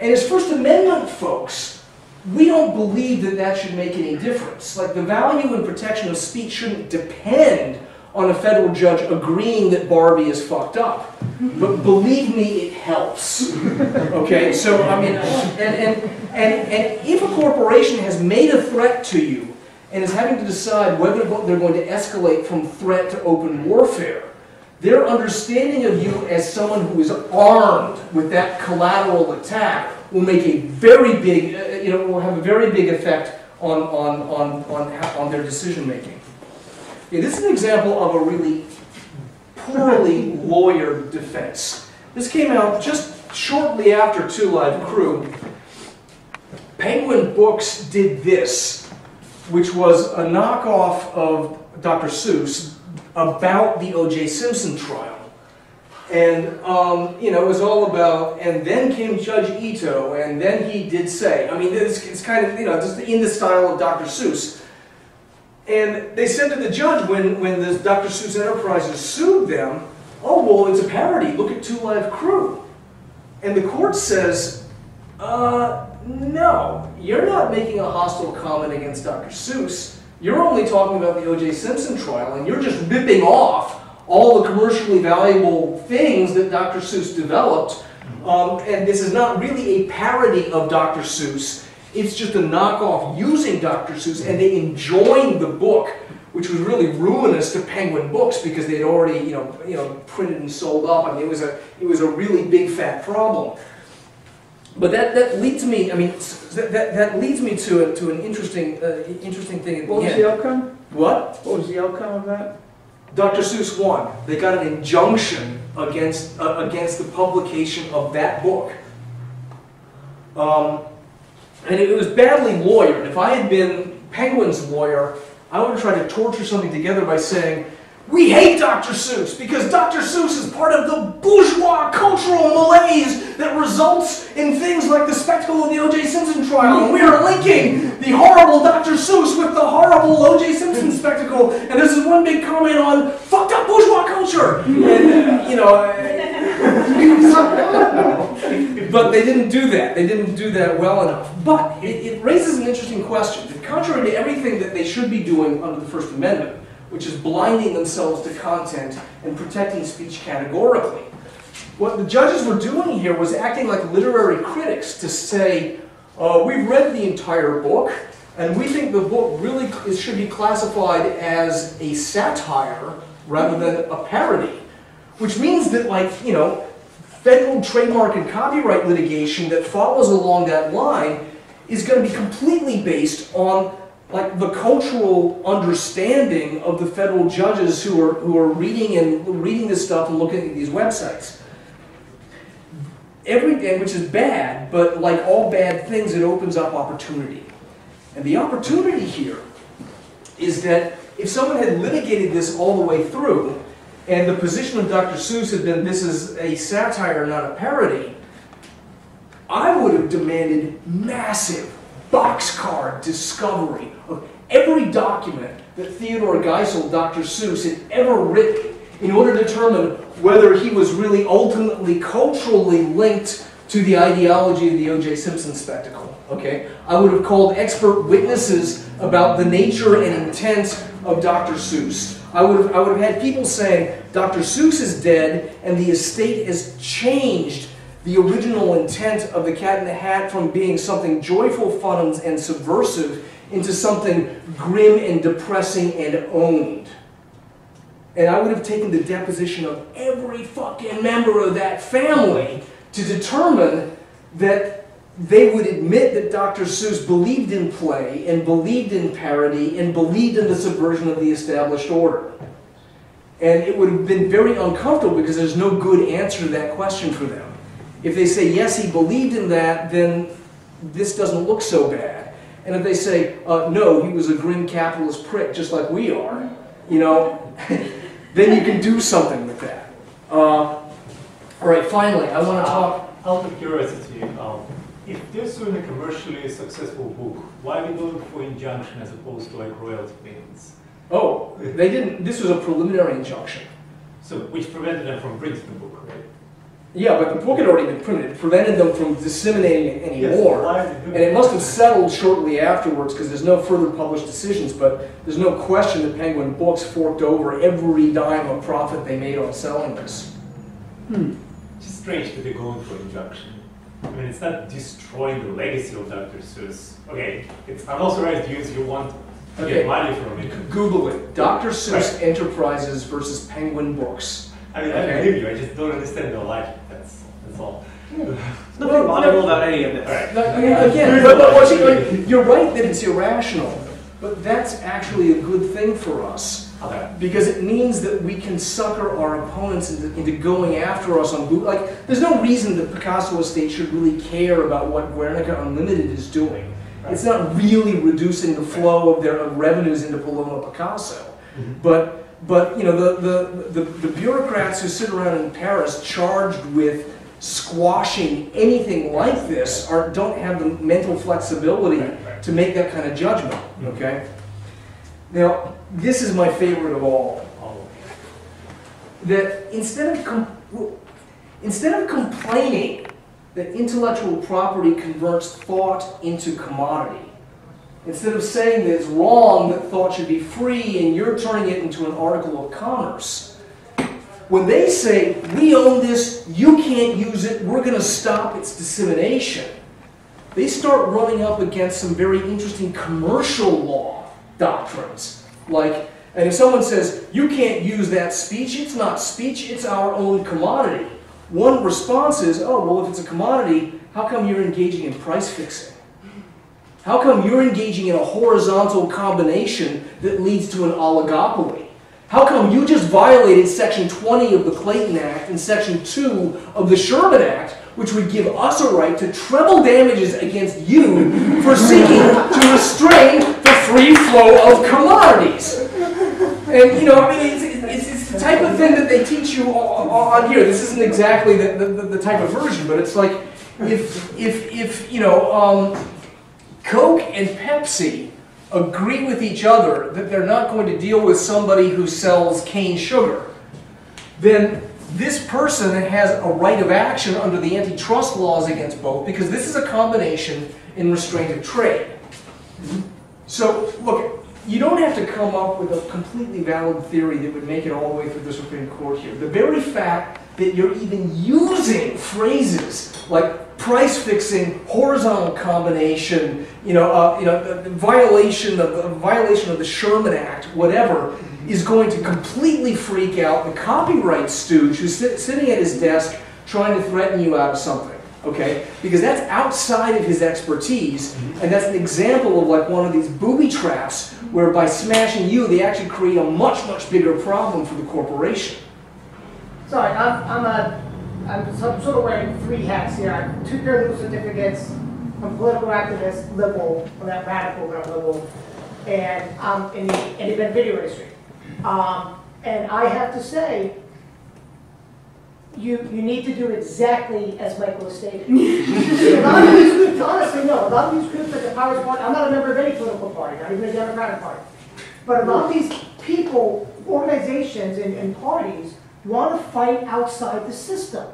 And as First Amendment folks, we don't believe that that should make any difference. Like, the value and protection of speech shouldn't depend on a federal judge agreeing that Barbie is fucked up. But believe me, it helps. Okay, so I mean, and if a corporation has made a threat to you and is having to decide whether they're going to escalate from threat to open warfare, their understanding of you as someone who is armed with that collateral attack will make a very big, will have a very big effect on their decision making. Yeah, this is an example of a really poorly lawyered defense. This came out just shortly after 2 Live Crew. Penguin Books did this, which was a knockoff of Dr. Seuss about the O.J. Simpson trial. And, it was all about, and then came Judge Ito, and then he did say, I mean, it's kind of, just in the style of Dr. Seuss. And they said to the judge when the Dr. Seuss Enterprises sued them, oh, well, it's a parody, look at 2 Live Crew. And the court says, no, you're not making a hostile comment against Dr. Seuss. You're only talking about the O.J. Simpson trial, and you're just ripping off all the commercially valuable things that Dr. Seuss developed. And this is not really a parody of Dr. Seuss. It's just a knockoff using Dr. Seuss, and they enjoined the book, which was really ruinous to Penguin Books because they'd already, printed and sold up. I mean, it was a really big fat problem. But that leads me. I mean, that leads me to an interesting thing. At the end. What was the outcome? What? What was the outcome of that? Dr. Seuss won. They got an injunction against the publication of that book. And it was badly lawyered. If I had been Penguin's lawyer, I would have tried to torture something together by saying, we hate Dr. Seuss because Dr. Seuss is part of the bourgeois cultural malaise that results in things like the spectacle of the O.J. Simpson trial. And we are linking the horrible Dr. Seuss with the horrible O.J. Simpson spectacle. And this is one big comment on fucked up bourgeois culture. And, but they didn't do that. They didn't do that well enough. But it raises an interesting question. Contrary to everything that they should be doing under the First Amendment, which is blinding themselves to content and protecting speech categorically, what the judges were doing here was acting like literary critics to say, we've read the entire book, and we think the book really should be classified as a satire rather than a parody. Which means that, federal trademark and copyright litigation that follows along that line is going to be completely based on the cultural understanding of the federal judges who are reading this stuff and looking at these websites. Which is bad, but like all bad things, it opens up opportunity. And the opportunity here is that if someone had litigated this all the way through, and the position of Dr. Seuss had been, this is a satire, not a parody, I would have demanded massive boxcar discovery of every document that Theodore Geisel, Dr. Seuss, had ever written in order to determine whether he was really ultimately culturally linked to the ideology of the O.J. Simpson spectacle. Okay? I would have called expert witnesses about the nature and intent of Dr. Seuss. I would have had people saying, Dr. Seuss is dead and the estate has changed the original intent of the Cat in the Hat from being something joyful, fun, and subversive into something grim and depressing and owned. And I would have taken the deposition of every fucking member of that family to determine that they would admit that Dr. Seuss believed in play and believed in parody and believed in the subversion of the established order. And it would have been very uncomfortable because there's no good answer to that question for them. If they say, yes, he believed in that, then this doesn't look so bad. And if they say, no, he was a grim capitalist prick just like we are, you know, then you can do something with that. All right, finally, I want to talk... Out of curiosity, if there's a commercially successful book, why are we going for injunction as opposed to like royalty payments? Oh, they didn't. This was a preliminary injunction. So, which prevented them from printing the book, right? Yeah, but the book had already been printed. It prevented them from disseminating it anymore. Yes, and it must have settled shortly afterwards because there's no further published decisions, but there's no question that Penguin Books forked over every dime of profit they made on selling this. Hmm. It's just strange that they're going for injunction. I mean, it's not destroying the legacy of Dr. Seuss. Okay, it's unauthorized use, you want to get money from it. Google it. Dr. Seuss Enterprises versus Penguin Books. I mean, I believe you, I just don't understand the logic, that's all. There's nothing audible about any of this. Right. No, I mean, again, but you're right that it's irrational, but that's actually a good thing for us. Because it means that we can sucker our opponents into going after us on boot. Like, there's no reason the Picasso estate should really care about what Guernica Unlimited is doing. Right. It's not really reducing the flow of their revenues into Paloma Picasso. Mm-hmm. But you know, the bureaucrats who sit around in Paris charged with squashing anything like this don't have the mental flexibility to make that kind of judgment. Mm-hmm. Okay. Now, this is my favorite of all. That instead of complaining that intellectual property converts thought into commodity, instead of saying that it's wrong that thought should be free and you're turning it into an article of commerce, when they say, we own this, you can't use it, we're going to stop its dissemination, they start running up against some very interesting commercial law doctrines. Like, and if someone says, you can't use that speech, it's not speech, it's our own commodity. One response is, oh, well, if it's a commodity, how come you're engaging in price fixing? How come you're engaging in a horizontal combination that leads to an oligopoly? How come you just violated Section 20 of the Clayton Act and Section 2 of the Sherman Act, which would give us a right to treble damages against you for seeking to restrain the free flow of commodities? And, you know, I mean, it's the type of thing that they teach you on here. This isn't exactly the type of version, but it's like, if you know, Coke and Pepsi agree with each other that they're not going to deal with somebody who sells cane sugar, then this person has a right of action under the antitrust laws against both, because this is a combination in restraint of trade. So, look, you don't have to come up with a completely valid theory that would make it all the way through the Supreme Court here. The very fact that you're even using phrases like price fixing, horizontal combination, you know, violation of the Sherman Act, whatever, is going to completely freak out the copyright stooge who's sitting at his desk trying to threaten you out of something, okay? Because that's outside of his expertise, and that's an example of like one of these booby traps where by smashing you, they actually create a much, much bigger problem for the corporation. Sorry, I'm sort of wearing three hats here. I'm two graduate certificates, I'm political activist, liberal, or that radical, not liberal, and I'm in the independent video industry. And I have to say, you need to do exactly as Michael has stated. Honestly, no. A lot of these groups at the Powers Party, I'm not a member of any political party, not even a Democratic Party. But a lot of these people, organizations, and parties want to fight outside the system.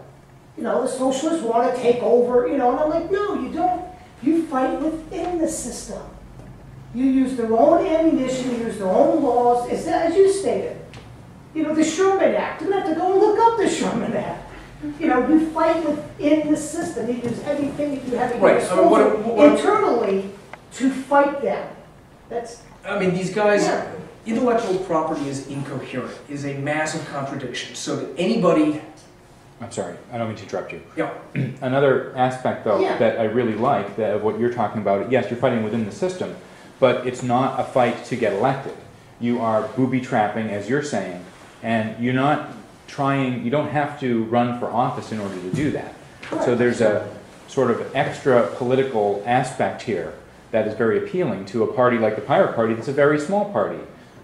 You know, the socialists want to take over, you know, and I'm like, no, you don't. You fight within the system. You use their own ammunition, you use their own laws, as you stated. You know, the Sherman Act, you don't have to go and look up the Sherman Act. You know, you fight within the system, you use everything that you have in your soul internally to fight them. That's... I mean, these guys, intellectual property is incoherent, is a massive contradiction, so that anybody I'm sorry, I don't mean to interrupt you. Yeah. Another aspect, though, that I really like of what you're talking about, yes, you're fighting within the system, but it's not a fight to get elected. You are booby-trapping, as you're saying, and you're not trying, you don't have to run for office in order to do that. Correct. So there's a sort of extra political aspect here that is very appealing to a party like the Pirate Party that's a very small party.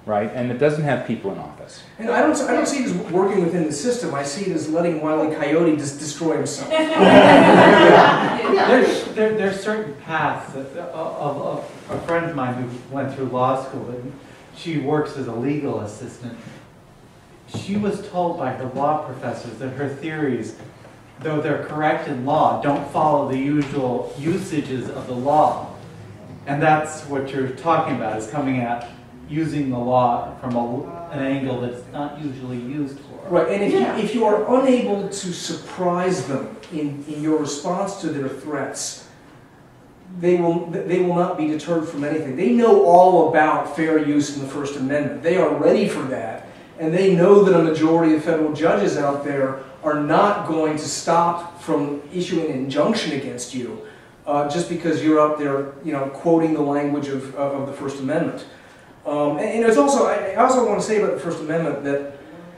Right, and it doesn't have people in office. And I don't see it as working within the system. I see it as letting Wile E. Coyote just destroy himself. There's certain paths. A friend of mine who went through law school, and she works as a legal assistant. She was told by her law professors that her theories, though they're correct in law, don't follow the usual usages of the law. And that's what you're talking about, is coming at using the law from an angle that's not usually used for. Right, and if you are unable to surprise them in your response to their threats, they will not be deterred from anything. They know all about fair use in the First Amendment. They are ready for that, and they know that a majority of federal judges out there are not going to stop from issuing an injunction against you just because you're up there, you know, quoting the language of the First Amendment. And it's also, I also want to say about the First Amendment that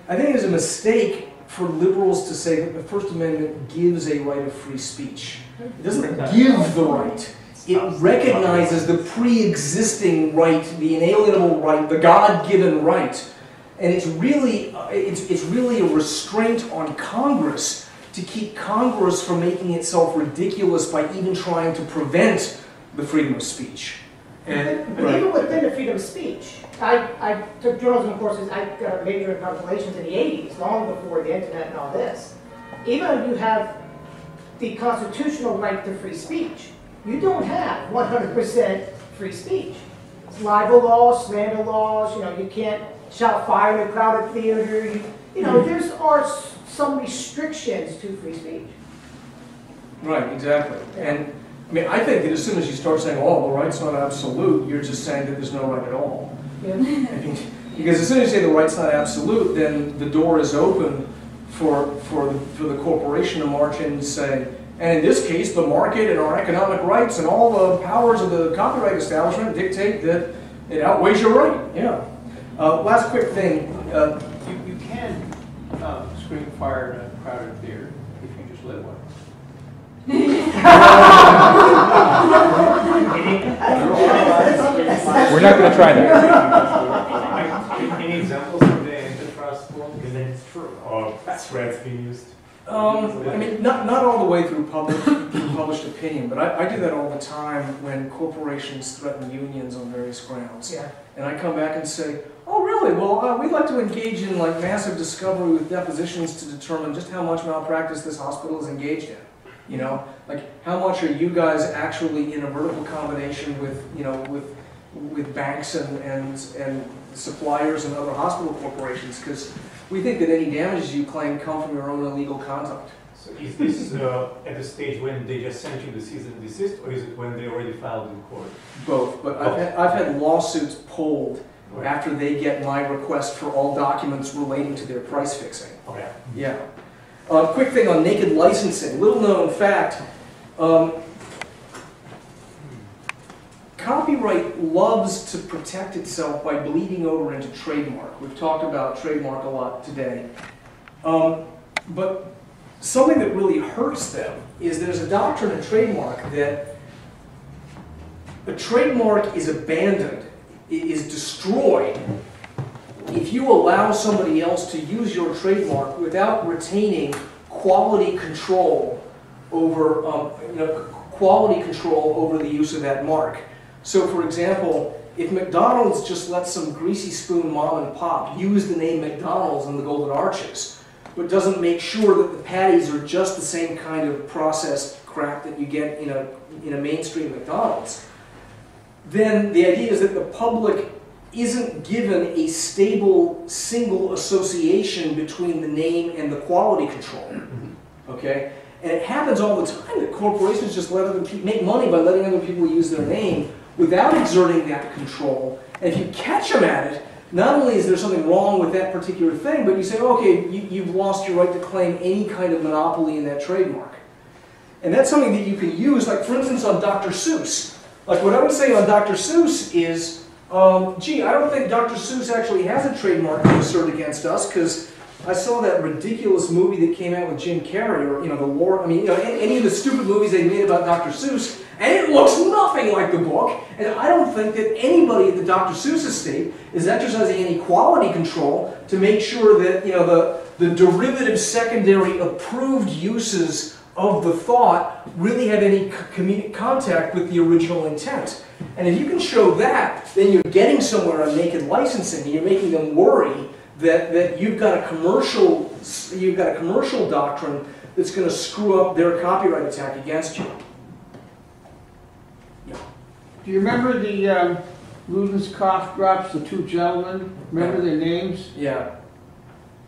I think it is a mistake for liberals to say that the First Amendment gives a right of free speech. It doesn't give the right. It recognizes the pre-existing right, the inalienable right, the God-given right. And it's really a restraint on Congress to keep Congress from making itself ridiculous by even trying to prevent the freedom of speech. But even within the freedom of speech, I took journalism courses, I got a major in public relations in the 80s, long before the internet and all this. Even if you have the constitutional right to free speech, you don't have 100% free speech. It's libel laws, slander laws, you know, you can't shout fire in a crowded theater. You know, there are some restrictions to free speech. Right, exactly. And I mean, I think that as soon as you start saying, oh, the right's not absolute, you're just saying that there's no right at all. Yeah. I mean, because as soon as you say the right's not absolute, then the door is open for the corporation to march in and say, and in this case, the market and our economic rights and all the powers of the copyright establishment dictate that it outweighs your right. Yeah. Last quick thing. You can scream fire in a crowded theater if you just lit one. We're not going to try that. Any examples of the antitrust law? Because it's true. Or that's where it's being used. I mean, not all the way through published opinion, but I do that all the time when corporations threaten unions on various grounds. Yeah. And I come back and say, oh, really? Well, we'd like to engage in like massive discovery with depositions to determine just how much malpractice this hospital is engaged in. You know, like how much are you guys actually in a vertical combination with, you know, with banks and suppliers and other hospital corporations? Because we think that any damages you claim come from your own illegal conduct. So is this at the stage when they just sent you the cease and desist, or is it when they already filed in court? Both, but I've had lawsuits pulled after they get my request for all documents relating to their price fixing. Okay. Yeah. Quick thing on naked licensing, little known fact. Copyright loves to protect itself by bleeding over into trademark. We've talked about trademark a lot today. But something that really hurts them is there's a doctrine in trademark that a trademark is abandoned, it is destroyed, if you allow somebody else to use your trademark without retaining quality control over the use of that mark. So, for example, if McDonald's just lets some greasy spoon mom and pop use the name McDonald's in the Golden Arches, but doesn't make sure that the patties are just the same kind of processed crap that you get in a mainstream McDonald's, then the idea is that the public isn't given a stable single association between the name and the quality control, okay? And it happens all the time that corporations just let other people make money by letting other people use their name without exerting that control. And if you catch them at it, Not only is there something wrong with that particular thing, but you say, okay, you've lost your right to claim any kind of monopoly in that trademark. And that's something that you can use, like for instance on Dr. Seuss. Like what I would say on Dr. Seuss is, gee, I don't think Dr. Seuss actually has a trademark to assert against us, because I saw that ridiculous movie that came out with Jim Carrey, or, you know, the war, I mean, you know, any of the stupid movies they made about Dr. Seuss, and it looks nothing like the book, and I don't think that anybody at the Dr. Seuss estate is exercising any quality control to make sure that, you know, the derivative secondary approved uses of the thought really have any contact with the original intent. And if you can show that, then you're getting somewhere on naked licensing, and you're making them worry that, you've got a commercial doctrine that's going to screw up their copyright attack against you. Yeah. Do you remember the Luden's cough drops, the two gentlemen? Remember their names? Yeah.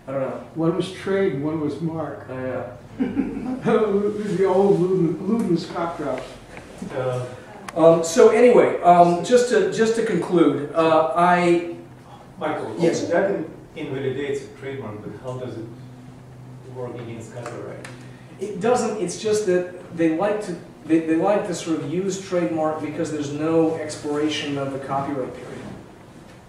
I don't know. One was Trade and one was Mark. Oh, yeah. The old Luden's cough drops. So anyway, just to conclude, Michael, yes, that invalidates a trademark, but how does it work against copyright? It doesn't. It's just that they like to sort of use trademark because there's no expiration of the copyright period.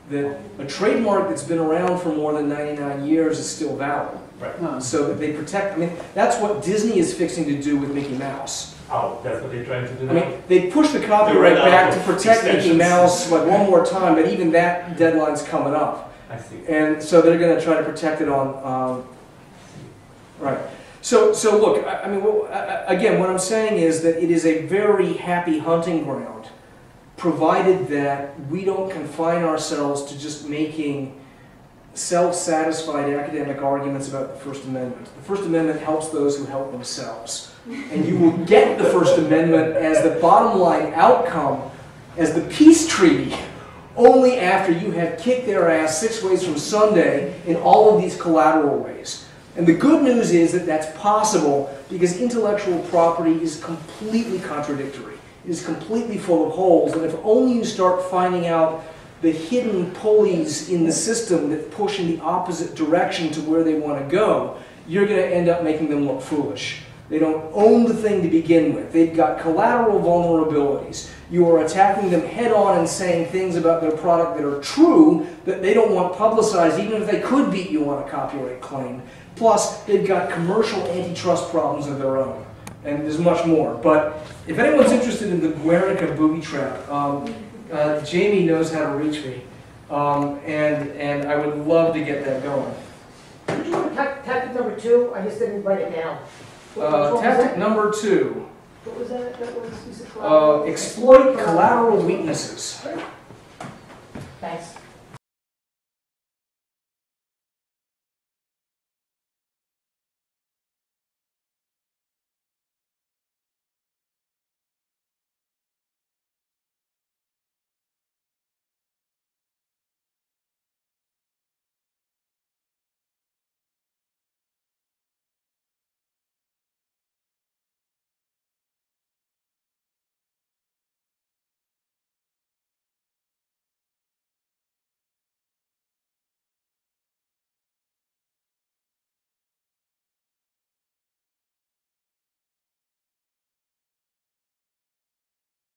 That a trademark that's been around for more than 99 years is still valid. Right. Huh. So that they protect, I mean, that's what Disney is fixing to do with Mickey Mouse. Oh, that's what they're trying to do now? I mean, they push the copyright back to protect Mickey Mouse like one more time, but even that deadline's coming up. I see. And so they're going to try to protect it on, right. So look, I mean, well, again, what I'm saying is that it is a very happy hunting ground, provided that we don't confine ourselves to just making self-satisfied academic arguments about the First Amendment. The First Amendment helps those who help themselves. And you will get the First Amendment as the bottom line outcome, as the peace treaty, only after you have kicked their ass 6 ways from Sunday in all of these collateral ways. And the good news is that that's possible because intellectual property is completely contradictory. It is completely full of holes, and if only you start finding out the hidden pulleys in the system that push in the opposite direction to where they want to go, you're going to end up making them look foolish. They don't own the thing to begin with. They've got collateral vulnerabilities. You are attacking them head-on and saying things about their product that are true that they don't want publicized, even if they could beat you on a copyright claim. Plus, they've got commercial antitrust problems of their own. And there's much more. But if anyone's interested in the Guernica booby trap, Jamie knows how to reach me, and I would love to get that going. Would you want tactic number 2? I just didn't write it down. Tactic number 2. What was that? That was exploit collateral weaknesses. Thanks.